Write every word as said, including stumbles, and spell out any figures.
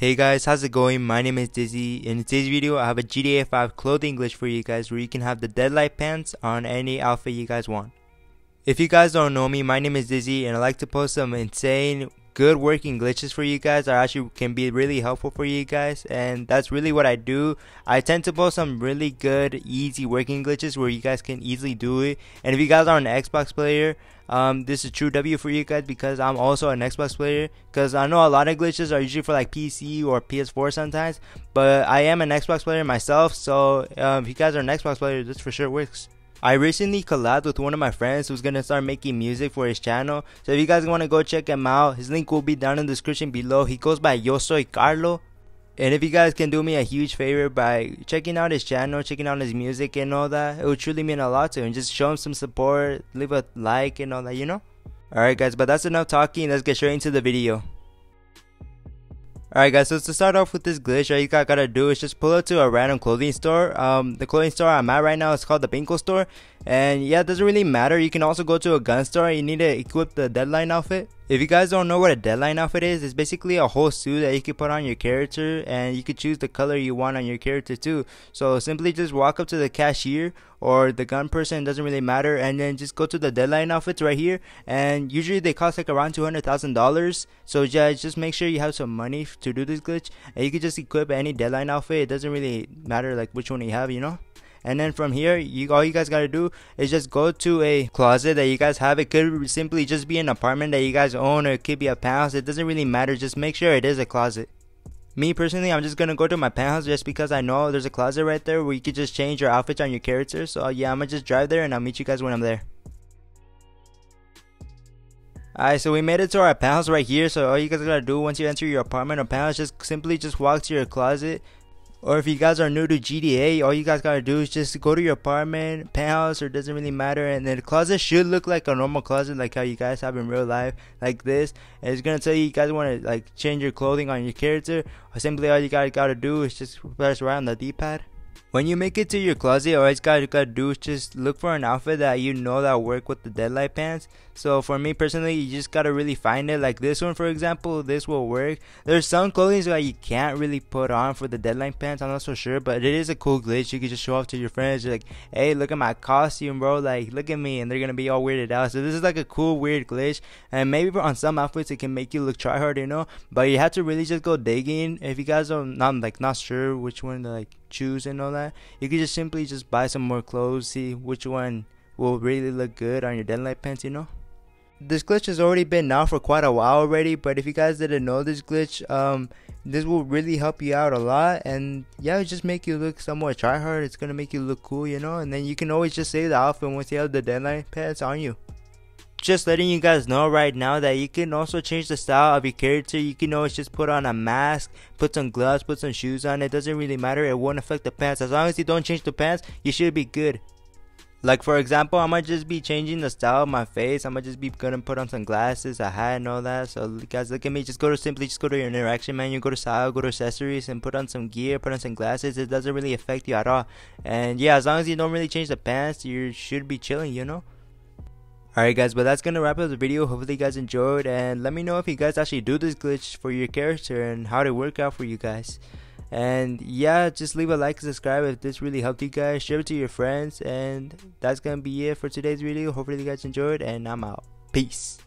Hey guys, how's it going? My name is Dizzy. In today's video, I have a G T A five clothing glitch for you guys where you can have the Deadline pants on any outfit you guys want. If you guys don't know me, my name is Dizzy and I like to post some insane, good working glitches for you guys that actually can be really helpful for you guys, and that's really what I do. I tend to post some really good, easy working glitches where you guys can easily do it. And if you guys are an Xbox player, Um, this is true W for you guys because I'm also an Xbox player, because I know a lot of glitches are usually for like P C or P S four sometimes, but I am an Xbox player myself, so um, if you guys are an Xbox player, this for sure works. I recently collabed with one of my friends who's gonna start making music for his channel, so if you guys wanna go check him out, his link will be down in the description below. He goes by Yo Soy Carlo. And if you guys can do me a huge favor by checking out his channel, checking out his music and all that, it would truly mean a lot to him. Just show him some support, leave a like and all that, you know? Alright guys, but that's enough talking, let's get straight into the video. Alright guys, so to start off with this glitch, all you guys gotta do is just pull up to a random clothing store. Um, the clothing store I'm at right now is called the Binkle Store. And yeah, it doesn't really matter, you can also go to a gun store. You need to equip the Deadline outfit. If you guys don't know what a Deadline outfit is, it's basically a whole suit that you can put on your character, and you could choose the color you want on your character too. So simply just walk up to the cashier or the gun person, it doesn't really matter, and then just go to the Deadline outfits right here, and usually they cost like around two hundred thousand dollars. So yeah, just make sure you have some money to do this glitch, and you can just equip any Deadline outfit. It doesn't really matter like which one you have, you know? And then from here, you all you guys gotta do is just go to a closet that you guys have. It could simply just be an apartment that you guys own, or it could be a penthouse. It doesn't really matter, just make sure it is a closet. Me personally, I'm just gonna go to my penthouse just because I know there's a closet right there where you could just change your outfits on your character. So yeah, I'm gonna just drive there and I'll meet you guys when I'm there. Alright, so we made it to our penthouse right here. So all you guys gotta do once you enter your apartment or penthouse, just simply just walk to your closet. Or if you guys are new to G T A, all you guys gotta do is just go to your apartment, penthouse, or it doesn't really matter. And then the closet should look like a normal closet, like how you guys have in real life, like this. And it's gonna tell you you guys wanna like change your clothing on your character. Or simply all you guys gotta do is just press right on the D pad. When you make it to your closet, all you guys gotta do is just look for an outfit that you know that work with the Deadline pants. So for me personally, you just gotta really find it. Like this one, for example, this will work. There's some clothing that you can't really put on for the Deadline pants, I'm not so sure, but it is a cool glitch. You can just show off to your friends, you're like, hey, look at my costume, bro, like look at me, and they're gonna be all weirded out. So this is like a cool weird glitch, and maybe on some outfits it can make you look try hard, you know, but you have to really just go digging. If you guys are not like not sure which one to like choose and all that, you can just simply just buy some more clothes, see which one will really look good on your Deadline pants, you know. This glitch has already been out for quite a while already, but if you guys didn't know this glitch, um this will really help you out a lot. And yeah, it'll just make you look somewhat try hard. It's gonna make you look cool, you know, and then you can always just save the outfit once you have the Deadline pants on you. Just letting you guys know right now that you can also change the style of your character. You can always just put on a mask, put some gloves, put some shoes on. It doesn't really matter, it won't affect the pants. As long as you don't change the pants, you should be good. Like for example, I might just be changing the style of my face. I might just be gonna put on some glasses, a hat and all that. So guys, look at me, just go to simply just go to your interaction menu, go to style, go to accessories, and put on some gear, put on some glasses. It doesn't really affect you at all. And yeah, as long as you don't really change the pants, you should be chilling, you know. Alright guys, but that's gonna wrap up the video. Hopefully you guys enjoyed, and let me know if you guys actually do this glitch for your character and how it worked out for you guys. And yeah, just leave a like and subscribe if this really helped you guys. Share it to your friends, and that's gonna be it for today's video. Hopefully you guys enjoyed, and I'm out. Peace.